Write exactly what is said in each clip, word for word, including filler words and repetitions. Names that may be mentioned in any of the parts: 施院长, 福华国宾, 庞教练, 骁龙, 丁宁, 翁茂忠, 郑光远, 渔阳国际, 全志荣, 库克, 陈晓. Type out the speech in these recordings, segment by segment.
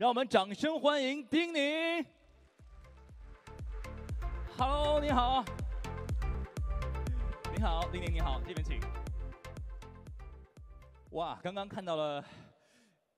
让我们掌声欢迎丁宁。Hello， 你好。你好，丁宁，你好，这边请。哇，刚刚看到了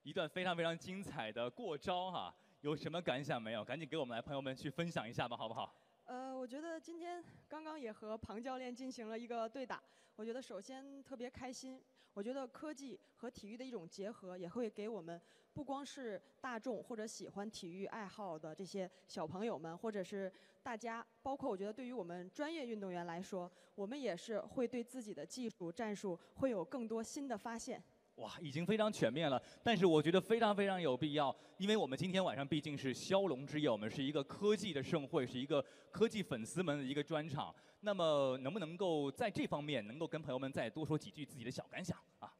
一段非常非常精彩的过招哈、啊，有什么感想没有？赶紧给我们来朋友们去分享一下吧，好不好？ 呃，我觉得今天刚刚也和庞教练进行了一个对打，我觉得首先特别开心。我觉得科技和体育的一种结合，也会给我们不光是大众或者喜欢体育爱好的这些小朋友们，或者是大家，包括我觉得对于我们专业运动员来说，我们也是会对自己的技术、战术会有更多新的发现。 哇，已经非常全面了，但是我觉得非常非常有必要，因为我们今天晚上毕竟是骁龙之夜，我们是一个科技的盛会，是一个科技粉丝们的一个专场。那么，能不能够在这方面能够跟朋友们再多说几句自己的小感想啊？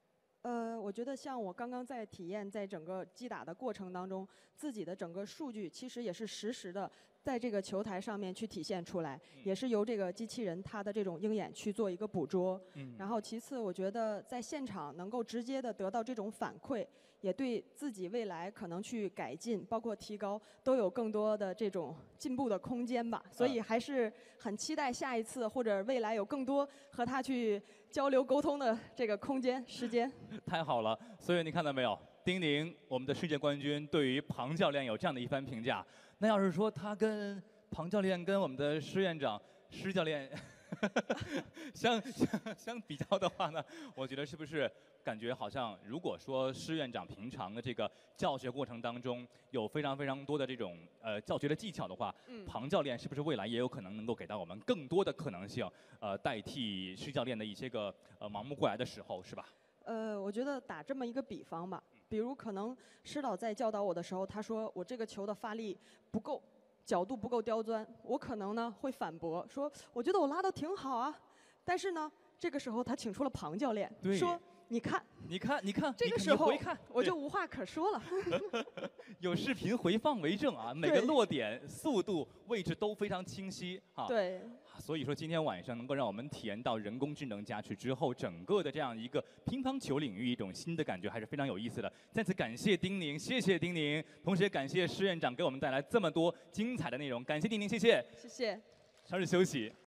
呃，我觉得像我刚刚在体验，在整个击打的过程当中，自己的整个数据其实也是实时的在这个球台上面去体现出来，嗯、也是由这个机器人它的这种鹰眼去做一个捕捉。嗯、然后其次，我觉得在现场能够直接的得到这种反馈，也对自己未来可能去改进，包括提高，都有更多的这种进步的空间吧。所以还是很期待下一次或者未来有更多和他去 交流沟通的这个空间、时间，太好了。所以你看到没有，丁宁，我们的世界冠军对于庞教练有这样的一番评价。那要是说他跟庞教练、跟我们的施院长、施教练相相相比较的话呢，我觉得是不是感觉好像，如果说施院长平常的这个教学过程当中有非常非常多的这种呃教学的技巧的话，嗯、庞教练是不是未来也有可能能够给到我们更多的可能性？呃，代替施教练的一些个呃忙不过来的时候，是吧？呃，我觉得打这么一个比方吧，比如可能施导在教导我的时候，他说我这个球的发力不够。 角度不够刁钻，我可能呢会反驳说，我觉得我拉的挺好啊，但是呢，这个时候他请出了庞教练，说你看，你看，你看，这个时候我就无话可说了。有视频回放为证啊，每个落点、速度、位置都非常清晰啊。对。所以说今天晚上能够让我们体验到人工智能加持之后，整个的这样一个乒乓球领域一种新的感觉，还是非常有意思的。再次感谢丁宁，谢谢丁宁，同时也感谢施院长给我们带来这么多精彩的内容，感谢丁宁，谢谢。谢谢。稍事休息。